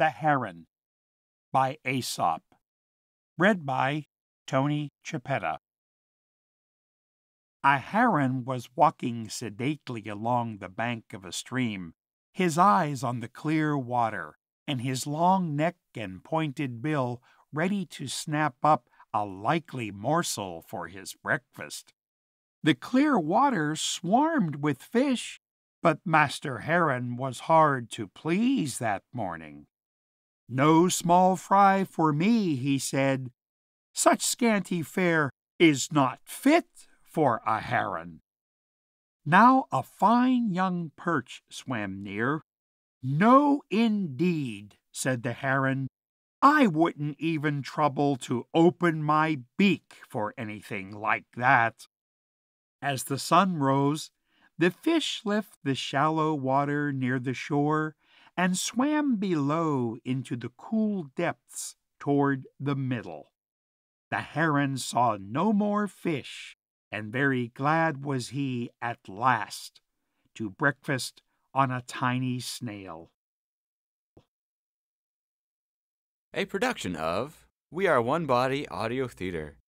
The Heron by Aesop, read by Tony Chiappetta. A heron was walking sedately along the bank of a stream, his eyes on the clear water, and his long neck and pointed bill ready to snap up a likely morsel for his breakfast. The clear water swarmed with fish, but Master Heron was hard to please that morning. "No small fry for me," he said. "Such scanty fare is not fit for a heron." Now a fine young perch swam near. "No, indeed," said the heron. "I wouldn't even trouble to open my beak for anything like that." As the sun rose, the fish left the shallow water near the shore and swam below into the cool depths toward the middle. The heron saw no more fish, and very glad was he at last to breakfast on a tiny snail. A production of We Are One Body Audio Theatre.